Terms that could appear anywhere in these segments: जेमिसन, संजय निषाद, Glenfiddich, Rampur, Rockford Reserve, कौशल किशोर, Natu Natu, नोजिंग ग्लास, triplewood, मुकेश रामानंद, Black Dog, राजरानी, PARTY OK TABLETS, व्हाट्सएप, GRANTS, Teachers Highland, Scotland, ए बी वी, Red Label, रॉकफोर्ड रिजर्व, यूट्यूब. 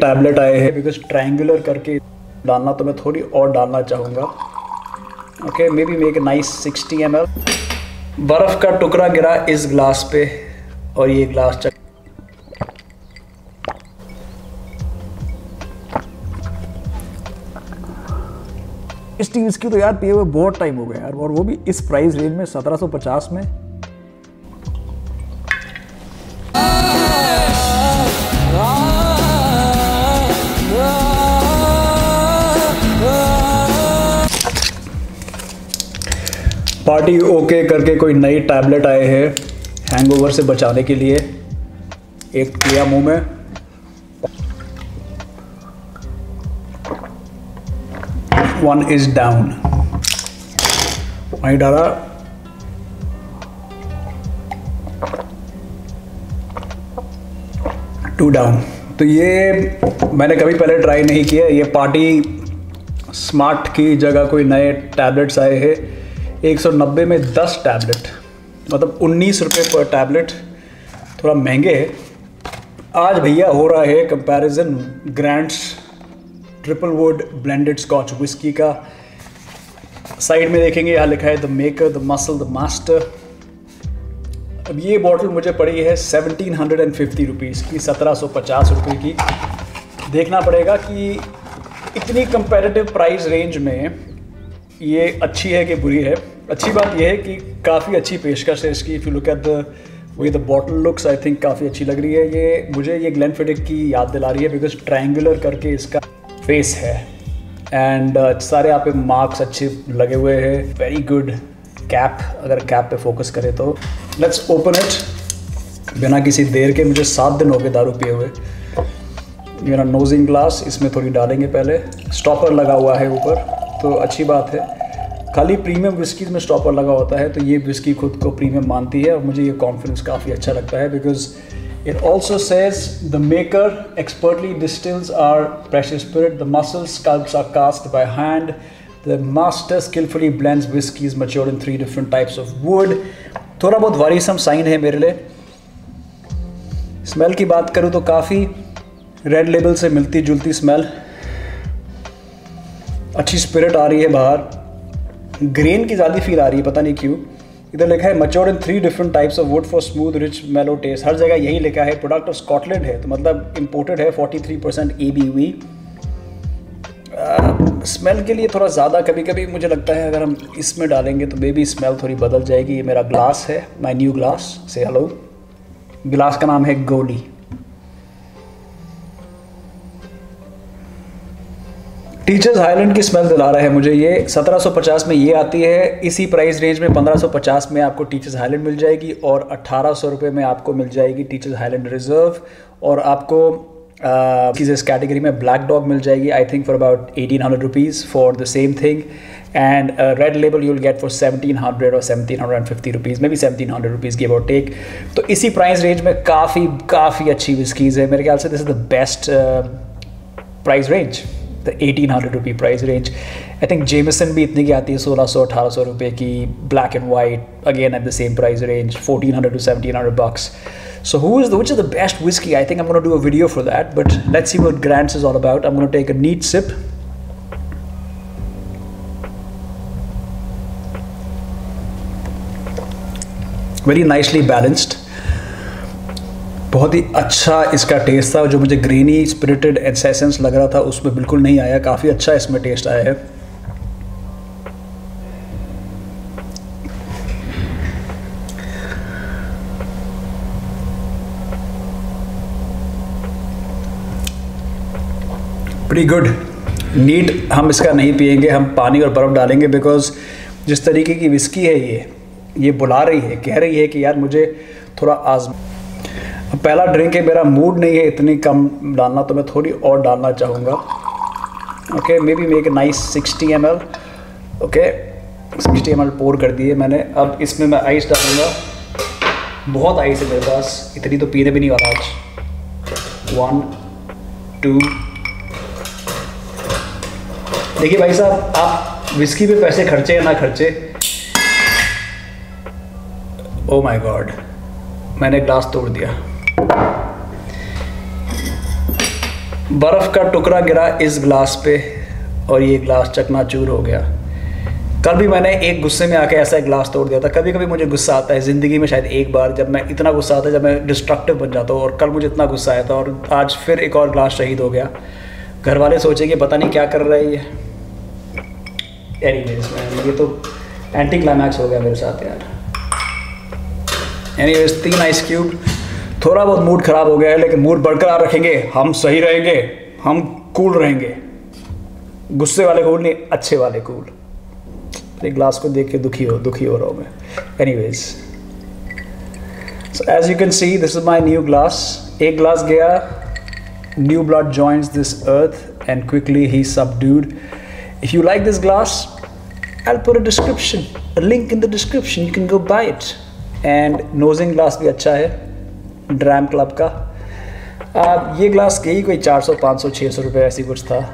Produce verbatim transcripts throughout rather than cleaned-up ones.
Tablet आए हैं because triangular करके डालना तो मैं थोड़ी और डालना चाहूँगा। Okay, maybe make nice sixty M L. बर्फ़ का टुकड़ा गिरा इस ग्लास पे और ये ग्लास चल इस चीज़ की तो यार पिए हुए बहुत टाइम हो गया यार, और वो भी इस प्राइस रेंज में सत्रह सौ पचास में। पार्टी ओके करके कोई नई टैबलेट आए हैं हैंगओवर से बचाने के लिए। एक किया मुंह में। One is down. वहीं डाला टू डाउन। तो ये मैंने कभी पहले ट्राई नहीं किया। ये पार्टी स्मार्ट की जगह कोई नए टैबलेट्स आए हैं। एक सौ नब्बे में दस टैबलेट, मतलब उन्नीस रुपये पर टैबलेट। थोड़ा महंगे है आज भैया। हो रहा है comparison ग्रैंड्स triple would blended Scotch whisky का। साइड में देखेंगे यहाँ लिखा है the maker the muscle the master. अब ये बॉटल मुझे पड़ी है seventeen hundred and fifty rupees की, सत्रह सौ पचास रुपये की। देखना पड़ेगा कि इतनी कंपेरेटिव प्राइस रेंज में ये अच्छी है कि बुरी है। अच्छी बात ये है कि काफ़ी अच्छी पेशकश है इसकी। If you look at the way the bottle looks, I think काफ़ी अच्छी लग रही है। ये मुझे ये ग्लेनफिडिक की याद दिला रही है बिकॉज ट्रायंगुलर करके इसका फेस है एंड uh, सारे यहाँ पे मार्क्स अच्छे लगे हुए हैं। वेरी गुड कैप, अगर कैप पे फोकस करें तो। लेट्स ओपन इट बिना किसी देर के। मुझे सात दिन हो गए दारू पिए हुए। मेरा नोजिंग ग्लास इसमें थोड़ी डालेंगे पहले। स्टॉपर लगा हुआ है ऊपर, तो अच्छी बात है। खाली प्रीमियम विस्कीज़ में स्टॉपर लगा होता है, तो ये विस्की खुद को प्रीमियम मानती है और मुझे ये कॉन्फिडेंस काफ़ी अच्छा लगता है because it also says the maker expertly distils our precious spirit, the muscle sculpts our cast by hand, the master skilfully blends whiskies matured in three different types of wood. थोड़ा बहुत worrisome sign है मेरे लिए। Smell की बात करूँ तो काफ़ी रेड लेबल से मिलती जुलती स्मेल। अच्छी स्पिरिट आ रही है बाहर। ग्रेन की ज़्यादा फील आ रही है, पता नहीं क्यों। इधर लिखा है matured in three different types of wood for smooth rich mellow taste. हर जगह यही लिखा है। प्रोडक्ट ऑफ स्कॉटलैंड है, तो मतलब इम्पोर्टेड है। Forty three percent ए बी वी। Smell के लिए थोड़ा ज़्यादा कभी कभी मुझे लगता है अगर हम इसमें डालेंगे तो मे बी स्मेल थोड़ी बदल जाएगी। ये मेरा ग्लास है, माई न्यू ग्लास से हेलो। ग्लास का नाम है गोली। टीचर्स हाईलैंड की स्मेल दिला रहा है मुझे ये। सत्रह सौ पचास में ये आती है। इसी प्राइस रेंज में पंद्रह सौ पचास में आपको टीचर्स हाईलैंड मिल जाएगी और अट्ठारह सौ रुपये में आपको मिल जाएगी टीचर्स हाईलैंड रिजर्व। और आपको चीज़ इस कैटेगरी में ब्लैक डॉग मिल जाएगी I think for about eighteen hundred rupees for the same thing. And Red Label you will get for seventeen hundred और seventeen hundred and fifty rupees, maybe seventeen hundred rupees की about take. तो इसी price range में काफ़ी काफ़ी अच्छी whiskies है। मेरे ख्याल से this is the best price range, the eighteen hundred rupee price range. I think Jameson भी इतने की आती है, सोलह सौ अठारह सौ रुपये की। Black and White again at the same price range, fourteen hundred to seventeen hundred bucks. So who is which is the best whisky? I think I am gonna do a video for that, but let's see what Grand's is all about. I am gonna take a neat sip. Very nicely balanced, बहुत ही अच्छा इसका test था। जो मुझे granny spirited essence लग रहा था उसमें बिल्कुल नहीं आया। काफ़ी अच्छा इसमें टेस्ट आया है। Pretty good. नीट हम इसका नहीं पिएंगे, हम पानी और बर्फ़ डालेंगे बिकॉज जिस तरीके की विस्की है ये ये बुला रही है, कह रही है कि यार मुझे थोड़ा आजमा। पहला ड्रिंक है, मेरा मूड नहीं है इतनी कम डालना, तो मैं थोड़ी और डालना चाहूँगा। Okay, maybe make nice sixty M L. Okay, sixty M L pour कर दिए मैंने। अब इसमें मैं आइस डालूँगा। बहुत आइस है मेरे पास, इतनी तो पीने भी नहीं वाला आज। वन टू देखिए भाई साहब, आप विस्की पे पैसे खर्चे या ना खर्चे, ओ माय गॉड मैंने ग्लास तोड़ दिया। बर्फ़ का टुकड़ा गिरा इस ग्लास पे और ये ग्लास चकनाचूर हो गया। कल भी मैंने एक गुस्से में आके ऐसा एक ग्लास तोड़ दिया था। कभी कभी मुझे गुस्सा आता है ज़िंदगी में, शायद एक बार जब मैं इतना गुस्सा आता है जब मैं डिस्ट्रक्टिव बन जाता हूँ, और कल मुझे इतना गुस्सा आया था और आज फिर एक और ग्लास शहीद हो गया। घर वाले सोचेंगे पता नहीं क्या कर रहा है ये। एनीवेज मैन, ये तो एंटी क्लाइमैक्स हो गया मेरे साथ यार। एनीवेज तीन आइस क्यूब, थोड़ा बहुत मूड ख़राब हो गया है लेकिन मूड बरकरार रखेंगे, हम सही रहेंगे, हम कूल रहेंगे। गुस्से वाले कूल नहीं, अच्छे वाले कूल। एक ग्लास को देख के दुखी हो दुखी हो रहा हूँ मैं। Anyways so as you can see this is my new glass. एक ग्लास गया, new blood joins this earth and quickly ही subdued. If you like this glass I will put a description, a link in the description, you can go buy it. And नोजिंग ग्लास भी अच्छा है dram club का। आप ये glass गई कोई चार सौ, पाँच सौ, छह सौ रुपये ऐसी कुछ था।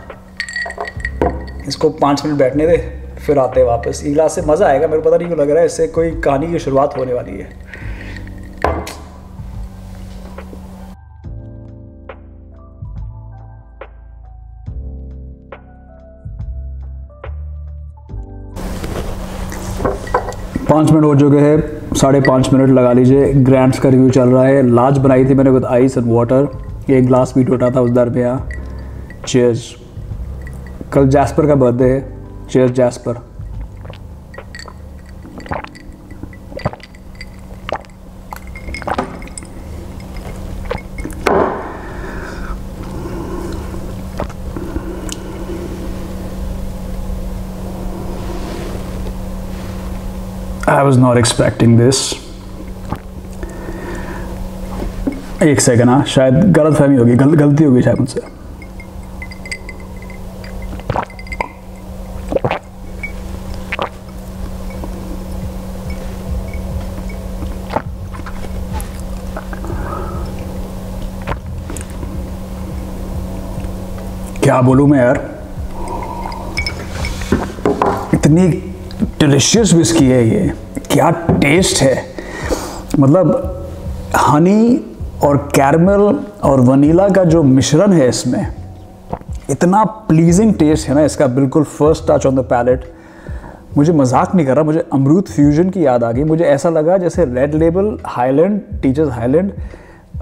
इसको पाँच मिनट बैठने दे फिर आते हैं वापस। ये ग्लास से मज़ा आएगा, मेरे को पता नहीं क्यों लग रहा है इससे कोई कहानी की शुरुआत होने वाली है। पाँच मिनट हो चुके हैं, साढ़े पाँच मिनट लगा लीजिए। ग्राम्स का रिव्यू चल रहा है। लार्ज बनाई थी मैंने विद आइस एंड वाटर, एक ग्लास भी टूटा था उस दर में। यहाँ चीयर्स। कल जैस्पर का बर्थडे है, cheers Jasper. I was not expecting this. एक सेकंड, हाँ शायद गलत फहमी होगी, गल, गलती होगी शायद मुझसे। क्या बोलूं मैं यार, इतनी डिलिशियस विस्की है ये, क्या टेस्ट है। मतलब हनी और कैरमल और वनीला का जो मिश्रण है इसमें, इतना प्लीजिंग टेस्ट है ना इसका, बिल्कुल first touch on the palate. मुझे मजाक नहीं कर रहा, मुझे अमरूद फ्यूजन की याद आ गई। मुझे ऐसा लगा जैसे Red Label, Highland, Teacher's Highland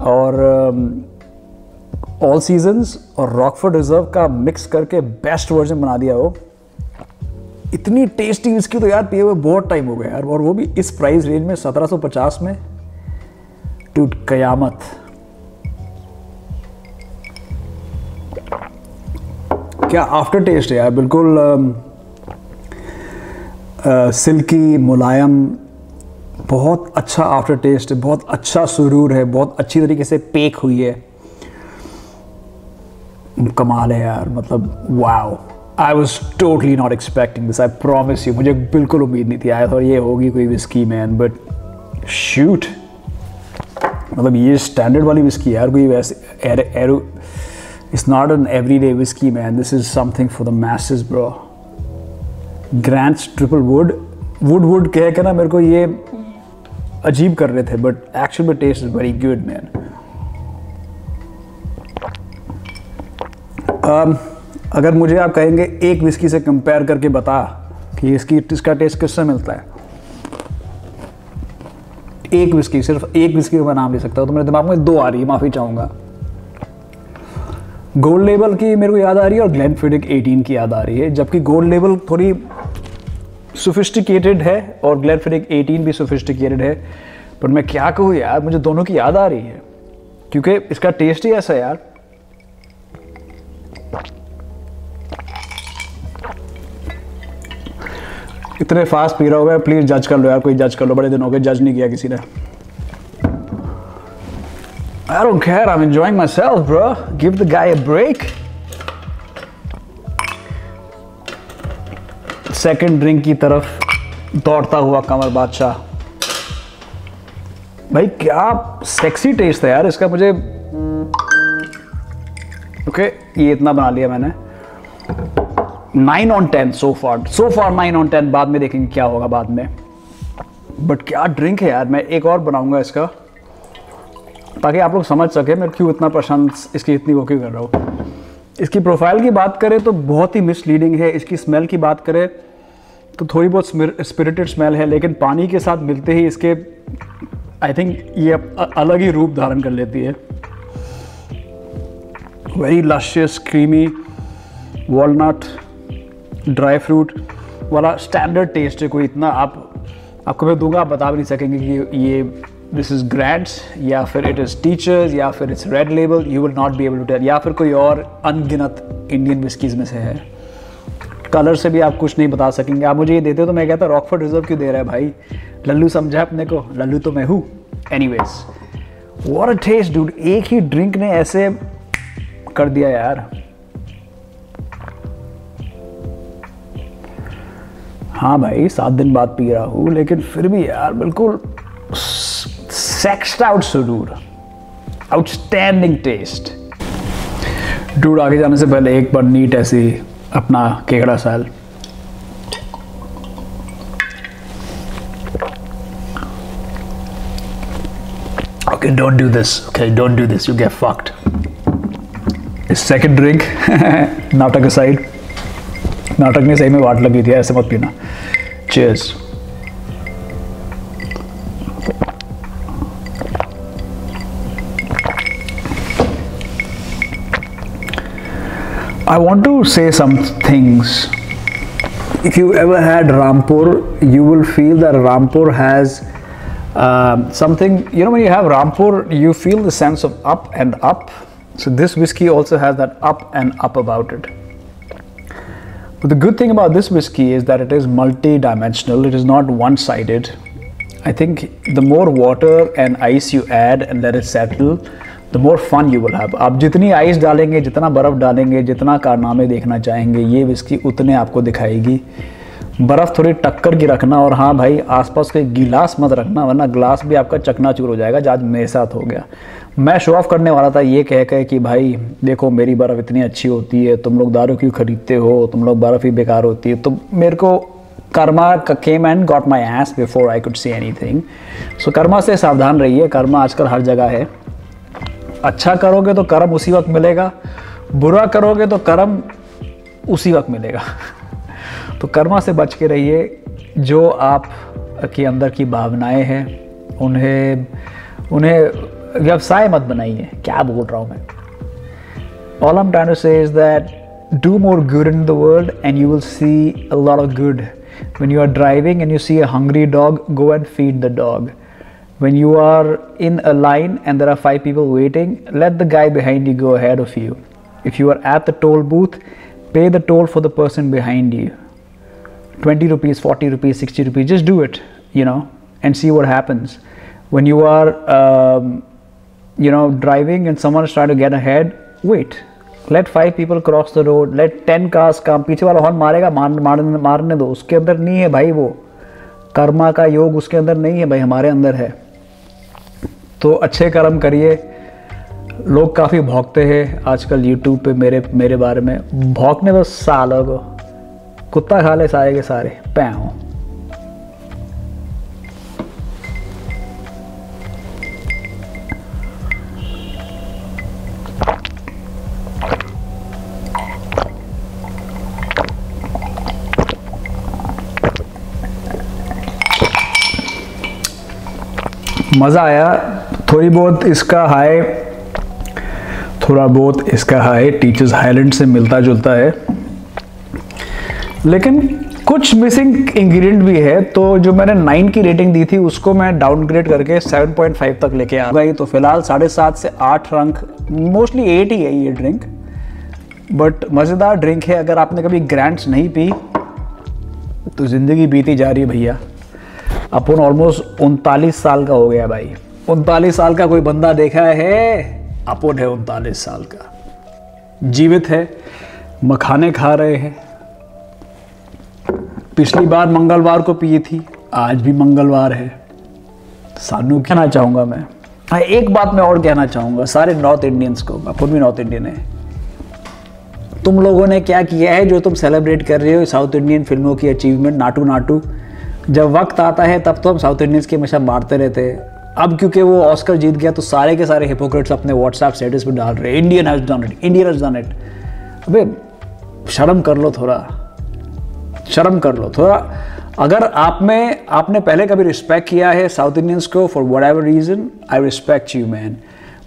और ऑल सीजन्स और रॉकफोर्ड रिजर्व का मिक्स करके बेस्ट वर्जन बना दिया हो। इतनी टेस्टी इसकी तो यार पिए हुए बहुत टाइम हो गया यार, और वो भी इस प्राइस रेंज में सत्रह सौ पचास में। टूट कयामत। क्या आफ्टर टेस्ट है यार, बिल्कुल सिल्की मुलायम, बहुत अच्छा आफ्टर टेस्ट है, बहुत अच्छा सुरूर है, बहुत अच्छी तरीके से पेक हुई है। कमाल है यार, मतलब wow. I was totally not expecting this, I promise you. मुझे बिल्कुल उम्मीद नहीं थी आया और ये होगी कोई विस्की मैन, बट शूट मतलब ये स्टैंडर्ड वाली विस्की यार, कोई वैसे एरो। It's not an every day whisky man, this is something for the message bro. ग्रैंड्स triple wood wood wood कह के ना मेरे को ये अजीब कर रहे थे, बट एक्चुअल में taste is very good man. अगर मुझे आप कहेंगे एक विस्की से कंपेयर करके बता कि इसकी इसका टेस्ट किससे मिलता है, एक विस्की, सिर्फ एक विस्की का नाम ले सकता हूँ तो मेरे दिमाग में दो आ रही है, माफ़ी चाहूँगा। गोल्ड लेबल की मेरे को याद आ रही है और ग्लेनफिडिक अठारह की याद आ रही है, जबकि गोल्ड लेबल थोड़ी सोफिस्टिकेटेड है और ग्लेनफिडिक अठारह भी सोफिस्टिकेटेड है। पर मैं क्या कहूँ यार, मुझे दोनों की याद आ रही है क्योंकि इसका टेस्ट ही ऐसा है यार। इतने फास्ट पी रहा हूँ मैं, प्लीज़ जज कर लो यार, कोई जज कर लो, बड़े दिन हो गए जज नहीं किया किसी ने। I don't care, I'm enjoying myself, bro. Give the guy a break. Second drink की तरफ दौड़ता हुआ कमर बादशाह। भाई क्या सेक्सी टेस्ट है यार इसका। मुझे ओके ये इतना बना लिया मैंने, nine on ten so far so far nine on ten. बाद में देखेंगे क्या होगा बाद में, बट क्या ड्रिंक है यार। मैं एक और बनाऊंगा इसका ताकि आप लोग समझ सके मैं क्यों इतना पसंद इसकी इतनी वो क्यों कर रहा हूँ। इसकी प्रोफाइल की बात करें तो बहुत ही मिसलीडिंग है। इसकी स्मेल की बात करें तो थोड़ी बहुत स्पिरिटेड स्मेल है, लेकिन पानी के साथ मिलते ही इसके आई थिंक ये अलग ही रूप धारण कर लेती है। Very luscious, creamy, walnut, dry fruit वाला स्टैंडर्ड टेस्ट है। कोई इतना आप आपको मैं दूंगा आप बता भी नहीं सकेंगे कि ये दिस इज़ ग्रैंड्स या फिर इट इज़ टीचर्स या फिर it's Red Label, you will not be able to tell, या फिर कोई और अनगिनत इंडियन विस्कीज़ में से है। कलर से भी आप कुछ नहीं बता सकेंगे। आप मुझे ये देते हो तो मैं कहता रॉकफोर्ड रिजर्व क्यों दे रहा है भाई, लल्लू समझा अपने को, लल्लू तो मैं हूँ। Anyways, what a taste dude, एक ही ड्रिंक ने ऐसे कर दिया यार। हाँ भाई, सात दिन बाद पी रहा हूँ, लेकिन फिर भी यार बिल्कुल सेक्स्ड आउट सुरूर, आउटस्टैंडिंग टेस्ट। डूड, आगे जाने से पहले एक बार नीट ऐसी अपना केकड़ा साल okay, don't do this, okay don't do this, you get fucked. Second drink नाटक असाइड, नाटक ने सही में वाट लगी थी, ऐसे मत पीना। Cheers. I want to say some things. If you ever had Rampur, you will feel that Rampur has uh, something, you know, when you have Rampur, you feel the sense of up and up. So this whiskey also has that up and up about it. But the good thing about this whiskey is that it is multi-dimensional. It is not one-sided. I think the more water and ice you add and let it settle, the more fun you will have. आप जितनी ice डालेंगे, जितना बर्फ़ डालेंगे, जितना कारनामे देखना चाहेंगे, ये विस्की उतने आपको दिखाएगी। बर्फ़ थोड़ी टक्कर की रखना, और हाँ भाई आसपास के गिलास मत रखना, वरना ग्लास भी आपका चकनाचूर हो जाएगा, जो आज मेरे साथ हो गया। मैं शो ऑफ करने वाला था ये कह के कि भाई देखो मेरी बर्फ़ इतनी अच्छी होती है, तुम लोग दारू क्यों खरीदते हो, तुम लोग बर्फ़ ही बेकार होती है। तो मेरे को karma came and got my ass before I could see anything. So Karma से सावधान रहिए, कर्मा आजकल हर जगह है। अच्छा करोगे तो कर्म उसी वक्त मिलेगा, बुरा करोगे तो कर्म उसी वक्त मिलेगा। तो कर्मा से बच के रहिए। जो आप के अंदर की भावनाएं हैं उन्हें उन्हें व्यवसाय मत बनाइए। क्या बोल रहा हूँ मैं, all I am trying to say is that do more good in the world and you will see a lot of good. When you are driving and you see a hungry dog, go and feed the dog. When you are in a line and there are five people waiting, let the guy behind you go ahead of you. If you are at the toll booth, pay the toll for the person behind you. twenty rupees, forty rupees, sixty rupees, just do it, you know, and see what happens. When you are, um, you know, driving and someone is trying to get ahead, wait. Let five people cross the road, let ten cars come. पीछे वाला horn मारेगा, मारने मारने दो, उसके अंदर नहीं है भाई वो। कर्मा का योग उसके अंदर नहीं है भाई, हमारे अंदर है। तो अच्छे कर्म करिए। लोग काफ़ी भौंकते हैं आजकल यूट्यूब पे मेरे मेरे बारे में, भौंकने तो सालों को कुत्ता खा ले सारे के सारे। पैओ मज़ा आया। थोड़ी बहुत इसका हाई, थोड़ा बहुत इसका हाई टीचर्स हाईलैंड से मिलता जुलता है, लेकिन कुछ मिसिंग इंग्रेडिएंट भी है। तो जो मैंने नाइन की रेटिंग दी थी उसको मैं डाउनग्रेड करके सेवन पॉइंट फाइव तक लेके आ गई। तो फिलहाल साढ़े सात से आठ रंग, मोस्टली एट ही है ये ड्रिंक, बट मज़ेदार ड्रिंक है। अगर आपने कभी ग्रैंड्स नहीं पी तो ज़िंदगी बीती जा रही है भैया। अपन ऑलमोस्ट उनतालीस साल का हो गया भाई। उनतालीस साल का कोई बंदा देखा है? अपन है उनतालीस साल का, जीवित है, मखाने खा रहे हैं। पिछली बार मंगलवार को पी थी, आज भी मंगलवार है। सानू कहना चाहूँगा मैं, हाँ एक बात मैं और कहना चाहूँगा सारे नॉर्थ इंडियंस को, अपन भी नॉर्थ इंडियन है। तुम लोगों ने क्या किया है जो तुम सेलिब्रेट कर रहे हो साउथ इंडियन फिल्मों की अचीवमेंट? नाटू नाटू जब वक्त आता है तब तो हम साउथ इंडियंस की हमेशा मारते रहते हैं। अब क्योंकि वो ऑस्कर जीत गया तो सारे के सारे हिपोक्रेट्स अपने व्हाट्सएप स्टेटस पर डाल रहे हैं, Indian has done it, Indian has done it. अबे शर्म कर लो, थोड़ा शर्म कर लो थोड़ा। अगर आप में आपने पहले कभी रिस्पेक्ट किया है साउथ इंडियंस को for whatever reason, I respect you man,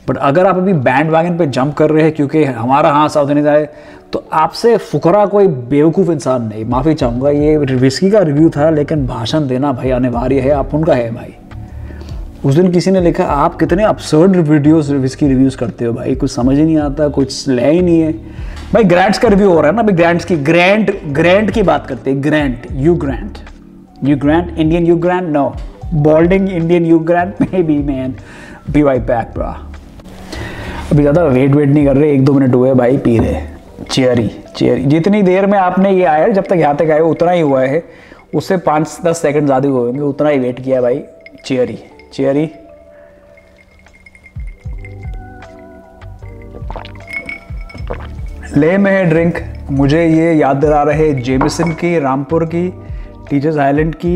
but अगर आप अभी बैंड वागन पे जंप कर रहे हैं क्योंकि हमारा हाँ साउथ इंडियन आए, तो आपसे फुकरा कोई बेवकूफ़ इंसान नहीं। माफ़ी चाहूँगा, ये विस्की का रिव्यू था, लेकिन भाषण देना भाई अनिवार्य है, आप उनका है भाई। उस दिन किसी ने लिखा आप कितने अब्सर्ड वीडियोस विस्की रिव्यूज़ करते हो भाई, कुछ समझ ही नहीं आता, कुछ ले ही नहीं है भाई। ग्रैंड्स का रिव्यू हो रहा है ना भाई, ग्रैंड्स की ग्रैंड ग्रैंड की बात करते हैं। Grand you grand you grand Indian you grand no bolding Indian you grand may be man be why pack bra. अभी ज़्यादा वेट वेट नहीं कर रहे, एक दो मिनट हुए भाई पी रहे। चेयरी चेयरी जितनी देर में आपने ये आया जब तक यहाँ तक आए उतना ही हुआ है, उससे पाँच दस सेकेंड ज़्यादा हुए होंगे, उतना ही वेट किया भाई। चेयरी चेरी ले में है ड्रिंक, मुझे ये याद दिला रहे जेमिसन की, रामपुर की, टीचर्स हाईलैंड की,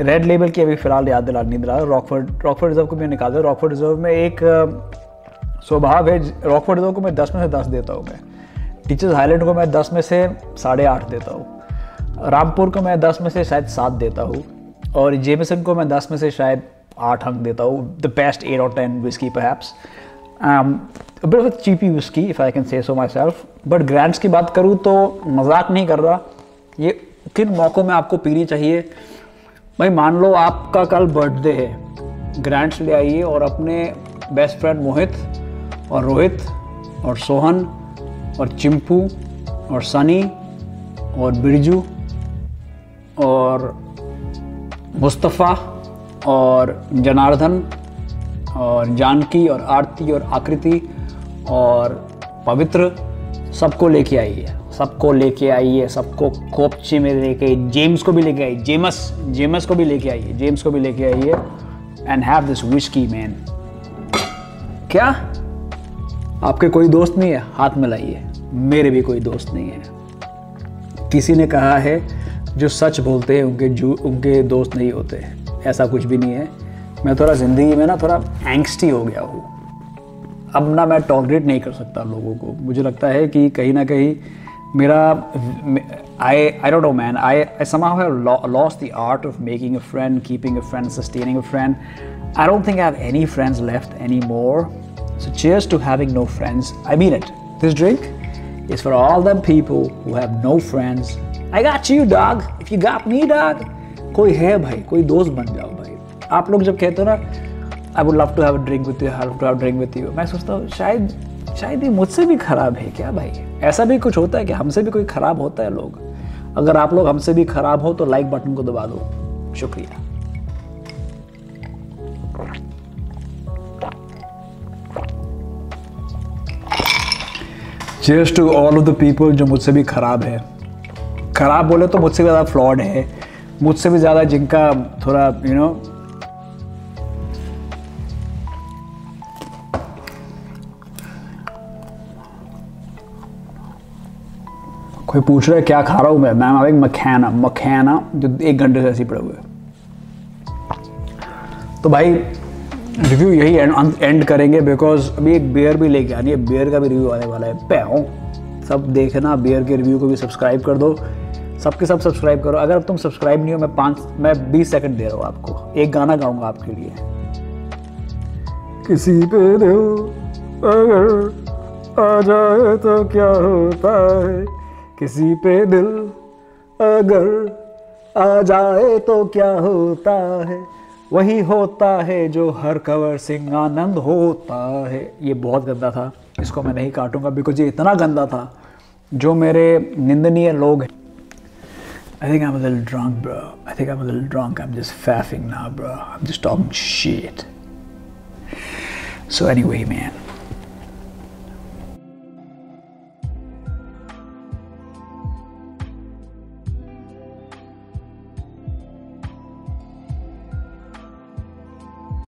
रेड लेबल की अभी फ़िलहाल याद दिला नहीं दिला। रॉकफोर्ड रॉकफोर्ड रिजर्व को मैं निकाल दिया। रॉकफोर्ड रिजर्व में एक स्वभाव है, रॉकफोर्ड रिजर्व को मैं दस में से दस देता हूँ मैं, टीचर्स हाईलैंड को मैं दस में से साढ़े आठ देता हूँ, रामपुर को मैं दस में से शायद सात देता हूँ, और जेमिसन को मैं दस में से शायद आठ अंक देता हूँ। द बेस्ट एट और ten whisky perhaps, a bit of a cheapy whisky if I can say so my self. But ग्रैंड्स की बात करूँ तो मजाक नहीं कर रहा, ये किन मौक़ों में आपको पीनी चाहिए भाई। मान लो आपका कल बर्थडे है, ग्रैंड्स ले आइए और अपने बेस्ट फ्रेंड मोहित और रोहित और सोहन और चिंपू और सनी और बिरजू और मुस्तफ़ा और जनार्दन और जानकी और आरती और आकृति और पवित्र, सबको लेके आइए, सबको लेके आइए, सबको कोपचे में लेके आइए, जेम्स को भी लेके आइए, जेमस जेमस को भी लेके आइए, जेम्स को भी लेके आइए। And have this whisky man. क्या आपके कोई दोस्त नहीं है? हाथ में लाइए। मेरे भी कोई दोस्त नहीं है। किसी ने कहा है जो सच बोलते हैं उनके जो उनके दोस्त नहीं होते हैं, ऐसा कुछ भी नहीं है। मैं थोड़ा ज़िंदगी में ना थोड़ा एंग्स्टी हो गया हूँ, अब ना मैं टॉलरेट नहीं कर सकता लोगों को। मुझे लगता है कि कहीं ना कहीं मेरा I I don't know man, I I somehow have lost the art of making a friend, keeping a friend, sustaining a friend. I don't think I have any friends left anymore, so cheers to having no friends. I mean it, this drink is for all the people who have no friends. I got you dog, if you got me dog. कोई है भाई, कोई दोस्त बन जाओ भाई। आप लोग जब कहते हो ना I would love to have a drink with you, I love to have a drink with you, मैं सोचता हूँ शायद शायद ये मुझसे भी ख़राब है क्या भाई? ऐसा भी कुछ होता है कि हमसे भी कोई ख़राब होता है लोग? अगर आप लोग हमसे भी ख़राब हो तो लाइक बटन को दबा दो, शुक्रिया। Cheers to all of the people जो मुझसे भी ख़राब है। ख़राब बोले तो मुझसे भी ज़्यादा फ्लॉड है, मुझसे भी ज़्यादा जिनका थोड़ा यू नो कोई पूछ रहा है क्या खा रहा हूँ मैं? मैम आप एक मखाना मखाना जो एक घंटे से ऐसे पड़े हुए। तो भाई रिव्यू यही एंड एंड करेंगे बिकॉज अभी एक बियर भी लेके आनी है, बियर का भी रिव्यू आने वाला है। पैओ सब देखना, बियर के रिव्यू को भी सब्सक्राइब कर दो, सबके सब सब्सक्राइब करो। अगर तुम सब्सक्राइब नहीं हो, मैं पाँच मैं बीस सेकंड दे रहा हूँ आपको, एक गाना गाऊंगा आपके लिए। किसी पे दो अगर आ जाए तो क्या होता है, किसी पे दिल अगर आ जाए तो क्या होता है, वही होता है जो हर कवर सिंह आनंद होता है। ये बहुत गंदा था, इसको मैं नहीं काटूंगा बिकॉज ये इतना गंदा था। जो मेरे निंदनीय लोग हैं, I think I'm a little drunk, bro. I think I'm a little drunk. I'm just faffing now, bro. I'm just talking shit. So anyway, man.